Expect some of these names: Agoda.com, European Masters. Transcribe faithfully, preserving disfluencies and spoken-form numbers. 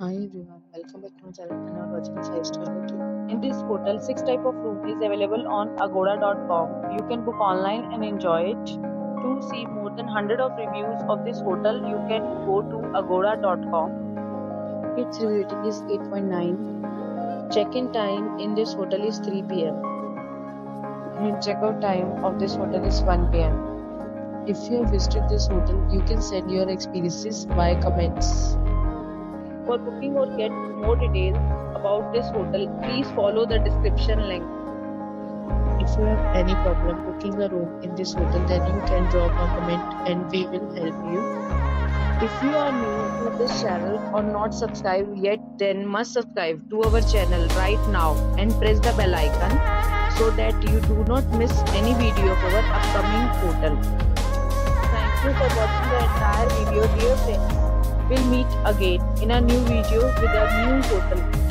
Hi everyone, welcome back to my channel and I'm watching five star hotel. In this hotel, six type of room is available on Agoda dot com. You can book online and enjoy it. To see more than one hundred of reviews of this hotel, you can go to Agoda dot com. Its rating is eight point nine. Check-in time in this hotel is three p m and check-out time of this hotel is one p m If you have visited this hotel, you can send your experiences via comments. For booking or get more details about this hotel, please follow the description link. If you have any problem booking a room in this hotel, then you can drop a comment and we will help you. If you are new to this channel or not subscribed yet, then must subscribe to our channel right now and press the bell icon so that you do not miss any video of our upcoming hotel. Thank you for watching the entire video, dear friends. We'll meet again in a new video with a new hotel.